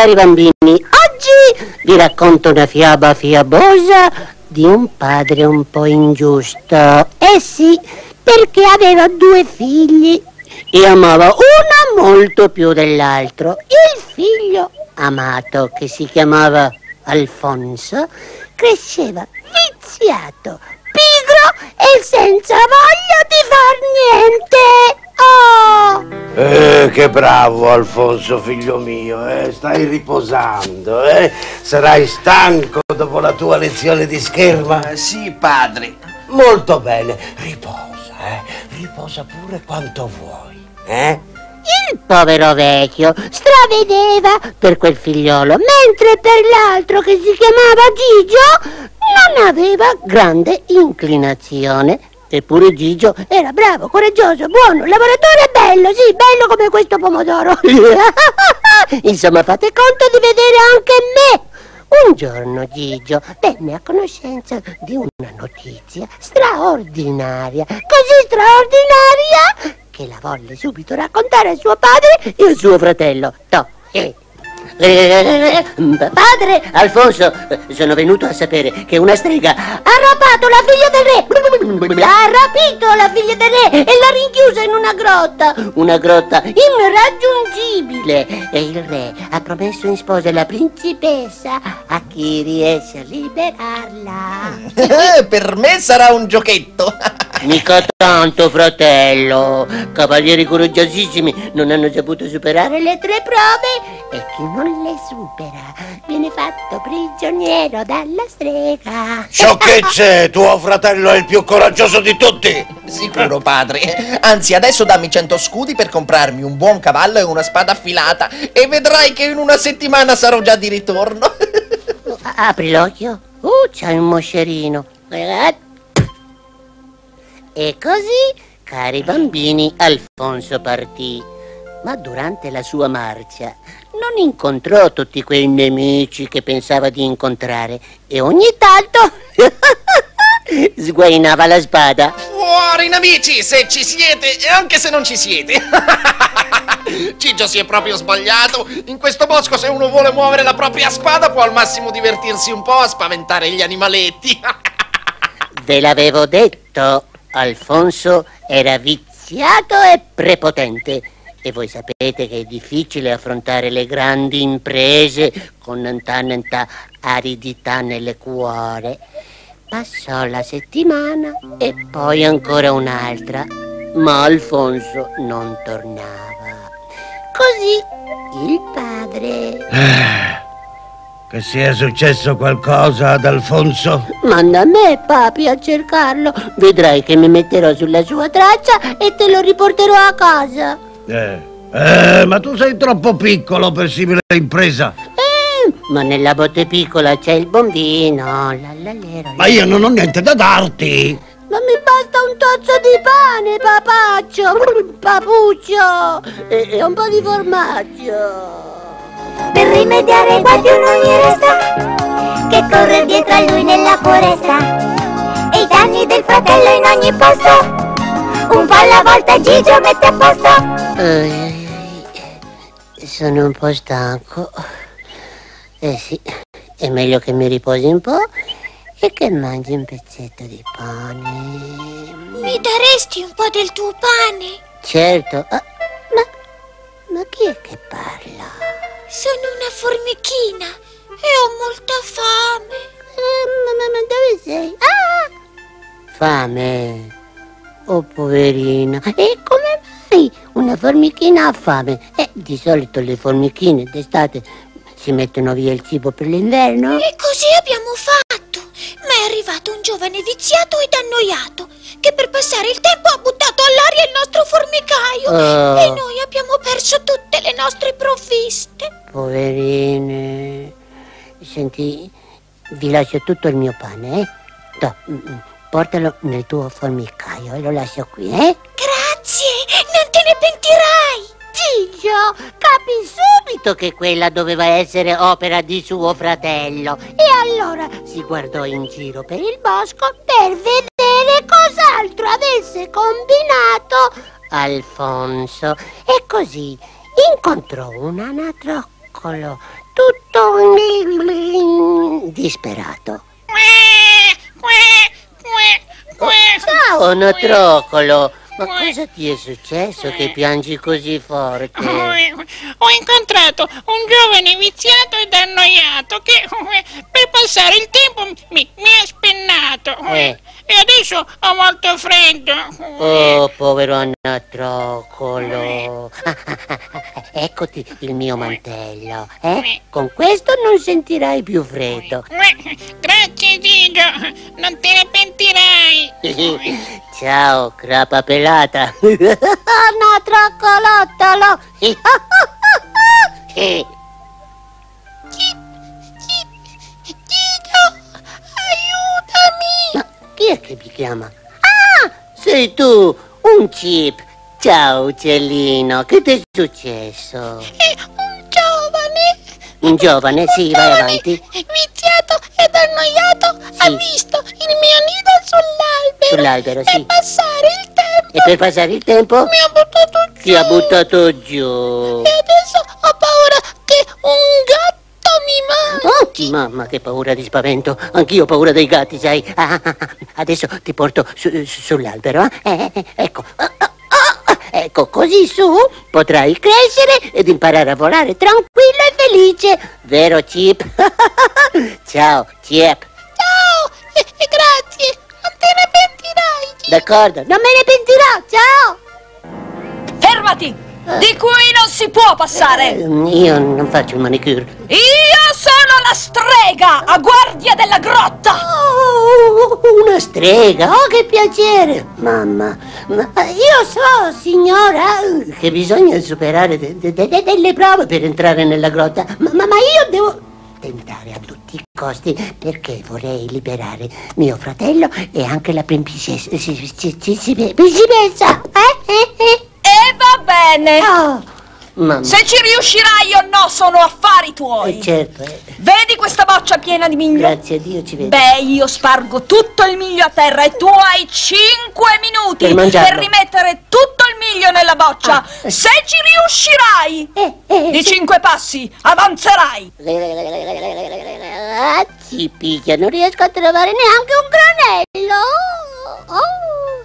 cari bambini, oggi vi racconto una fiaba fiabosa di un padre un po' ingiusto. Eh sì, perché aveva due figli e amava una molto più dell'altro. Il figlio amato, che si chiamava Alfonso, cresceva viziato, pigro e senza voglia di far niente. Che bravo Alfonso, figlio mio, stai riposando, sarai stanco dopo la tua lezione di scherma? Sì, padre. Molto bene, riposa, riposa pure quanto vuoi, Il povero vecchio stravedeva per quel figliolo, mentre per l'altro, che si chiamava Gigio, non aveva grande inclinazione. Eppure Gigio era bravo, coraggioso, buono, lavoratore e bello, sì, bello come questo pomodoro. Insomma, fate conto di vedere anche me. Un giorno Gigio venne a conoscenza di una notizia straordinaria, così straordinaria che la volle subito raccontare a suo padre e a suo fratello. Padre Alfonso, sono venuto a sapere che una strega ha rapato la figlia del re, ha rapito la figlia del re e l'ha rinchiusa in una grotta irraggiungibile, e il re ha promesso in sposa la principessa a chi riesce a liberarla. Per me sarà un giochetto. Mica tanto, fratello. Cavalieri coraggiosissimi non hanno saputo superare le tre prove, e chi non le supera viene fatto prigioniero dalla strega. Sciocchezze! Tuo fratello è il più coraggioso di tutti. Sicuro, padre. Anzi, adesso dammi 100 scudi per comprarmi un buon cavallo e una spada affilata, e vedrai che in una settimana sarò già di ritorno. Apri l'occhio. C'hai un moscerino. E così, cari bambini, Alfonso partì, ma durante la sua marcia non incontrò tutti quei nemici che pensava di incontrare, e ogni tanto sguainava la spada. Fuori nemici, se ci siete e anche se non ci siete. Gigio si è proprio sbagliato. In questo bosco, se uno vuole muovere la propria spada, può al massimo divertirsi un po' a spaventare gli animaletti. Ve l'avevo detto, Alfonso era viziato e prepotente, e voi sapete che è difficile affrontare le grandi imprese con tanta aridità nel cuore. Passò la settimana e poi ancora un'altra, ma Alfonso non tornava. Così il padre... Che sia successo qualcosa ad Alfonso? Manda me, papi, a cercarlo. Vedrai che mi metterò sulla sua traccia e te lo riporterò a casa. Ma tu sei troppo piccolo per simile impresa. Ma nella botte piccola c'è il bombino. Ma io non ho niente da darti. Ma mi basta un tozzo di pane, papaccio, papuccio, e un po' di formaggio. Per rimediare quasi uno gli resta, che corre dietro a lui nella foresta, e i danni del fratello in ogni posto, un po' alla volta Gigio mette a posto. Sono un po' stanco. Eh sì, è meglio che mi riposi un po' e che mangi un pezzetto di pane. Mi daresti un po' del tuo pane? Certo. Ma chi è che parla? Sono una formichina e ho molta fame. Ma dove sei? Fame? Oh, poverina. E come mai una formichina ha fame? Di solito le formichine d'estate si mettono via il cibo per l'inverno. E così abbiamo fatto. Ma è arrivato un giovane viziato ed annoiato, che per passare il tempo ha buttato all'aria il nostro formicaio. E noi abbiamo perso tutte le nostre provviste. Poverine. Senti, vi lascio tutto il mio pane, portalo nel tuo formicaio e lo lascio qui, Grazie, non te ne pentirai. Gigio capì subito che quella doveva essere opera di suo fratello, e allora si guardò in giro per il bosco per vedere cos'altro avesse combinato Alfonso, e così incontrò un anatroccolo tutto disperato. Ciao Notrocolo, ma cosa ti è successo che piangi così forte? Ho incontrato un giovane viziato ed annoiato che per passare il tempo mi ha spennato e adesso ho molto freddo. Oh, povero Notrocolo. Eccoti il mio mantello, eh? Con questo non sentirai più freddo. Grazie Gigio, non te ne pentirai. Ciao, crapa pelata. Notrocolottolo. Gigio, aiutami. Ma chi è che mi chiama? Ah, sei tu, un chip. Ciao uccellino, che ti è successo? Un giovane. Un giovane, sì, vai avanti. Viziato ed annoiato, sì. Ha visto il mio nido sull'albero. Sull'albero, sì. Per passare il tempo. E per passare il tempo? Mi ha buttato giù. Ti ha buttato giù. E adesso ho paura che un gatto mi mangi. Oh, mamma, che paura di spavento. Anch'io ho paura dei gatti, sai. Adesso ti porto sull'albero, eh? Ecco. Ecco, così su potrai crescere ed imparare a volare tranquillo e felice. Vero, Chip? Ciao, Chip. Ciao, e grazie. Non te ne pentirai, Chip. D'accordo, non me ne pentirò. Ciao. Fermati! Di qui non si può passare. Io non faccio il manicure. Io sono la strega a guardia della grotta. Oh, una strega, oh che piacere. Mamma, ma io so signora che bisogna superare delle prove per entrare nella grotta, ma io devo tentare a tutti i costi perché vorrei liberare mio fratello e anche la principessa. Va bene. Oh, se ci riuscirai o no sono affari tuoi. Certo. Vedi questa boccia piena di miglio? Grazie a Dio ci vedo. Beh, io spargo tutto il miglio a terra e tu hai 5 minuti per rimettere tutto il miglio nella boccia. Se ci riuscirai di 5 passi avanzerai. Ci picchia, non riesco a trovare neanche un granello.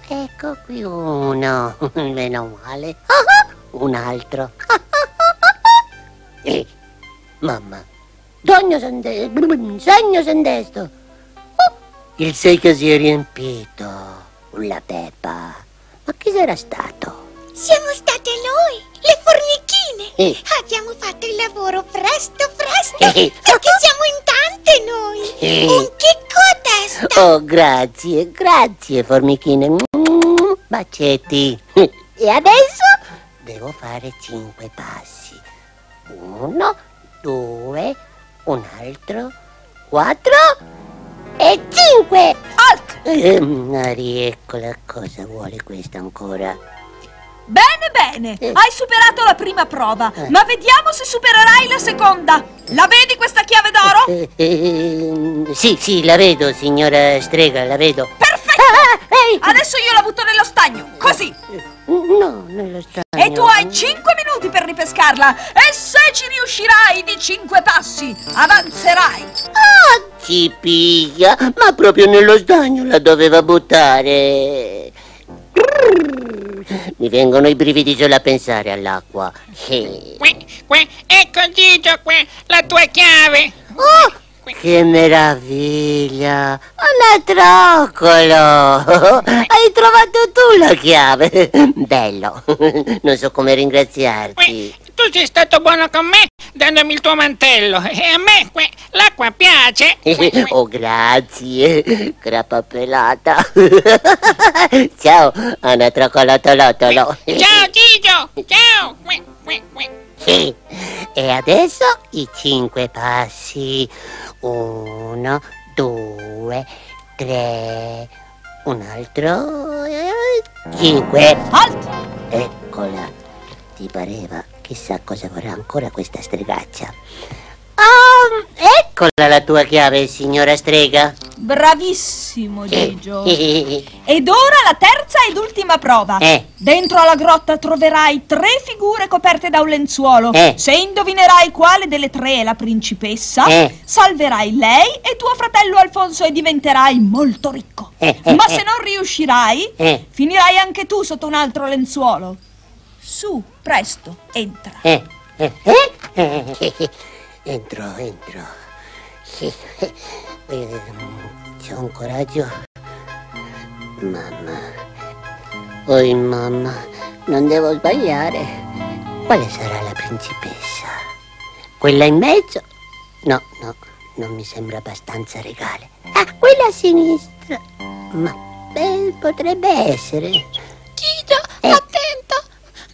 Ecco qui uno, meno male, un altro. Mamma, segno sendesto. Il secchio si è riempito, la Peppa, ma chi sarà stato? Siamo state noi, le formichine. Abbiamo fatto il lavoro presto, perché siamo in tante noi. Un chicco a testa. Oh, grazie formichine. Bacetti. E adesso devo fare 5 passi. 1, 2, un altro, 4 e 5. Rieccola, cosa vuole questa ancora? Bene, hai superato la prima prova, ma vediamo se supererai la seconda. La vedi questa chiave d'oro? Sì, la vedo, signora strega, la vedo. Perfetto! Adesso io la butto nello stagno, così. No, nello stagno. E tu hai 5 minuti per ripescarla. E se ci riuscirai di 5 passi, avanzerai. Ah, ci piglia, ma proprio nello stagno la doveva buttare. Mi vengono i brividi solo a pensare all'acqua. Ecco Gigio, la tua chiave. Oh! Che meraviglia! Notrocolo! Hai trovato tu la chiave! Bello! Non so come ringraziarti. Tu sei stato buono con me dandomi il tuo mantello e a me l'acqua piace. Oh, grazie, crapa pelata. Ciao, Notrocolottolottolo. Ciao Gigio! Ciao! E adesso i 5 passi. 1, 2, 3, un altro, 5. Alto! Eccola, ti pareva? Chissà cosa vorrà ancora questa stregaccia. Eccola la tua chiave, signora strega. Bravissimo Gigio. Ed ora la terza ed ultima prova. Dentro alla grotta troverai 3 figure coperte da un lenzuolo. Se indovinerai quale delle 3 è la principessa, salverai lei e tuo fratello Alfonso e diventerai molto ricco. Ma se non riuscirai, finirai anche tu sotto un altro lenzuolo. Su, presto, entra. Entro. Sì. C'è un coraggio. Mamma. Oi mamma, non devo sbagliare. Quale sarà la principessa? Quella in mezzo? No, non mi sembra abbastanza regale. Ah, quella a sinistra. Ma beh, potrebbe essere. Gigio, attento!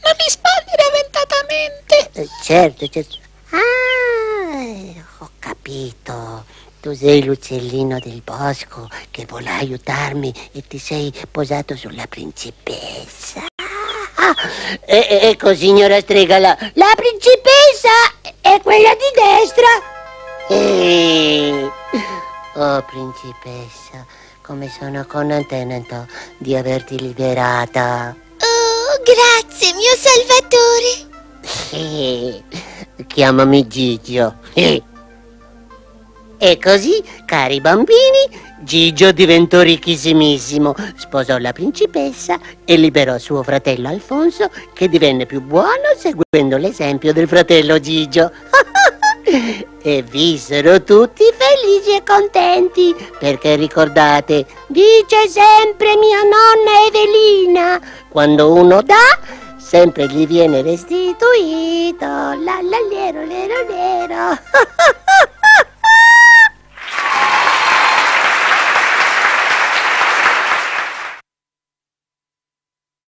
Non mi sbagli reventatamente. Certo. Ah, ho capito. Tu sei l'uccellino del bosco che voleva aiutarmi e ti sei posato sulla principessa. Ecco, signora Stregala, la principessa è quella di destra. Oh, principessa, come sono contento di averti liberata. Oh, grazie, mio salvatore. Chiamami Gigio. E così, cari bambini, Gigio diventò ricchissimissimo, sposò la principessa e liberò suo fratello Alfonso, che divenne più buono seguendo l'esempio del fratello Gigio. E vissero tutti felici e contenti, perché ricordate, dice sempre mia nonna Evelina, quando uno dà, sempre gli viene restituito. La lero.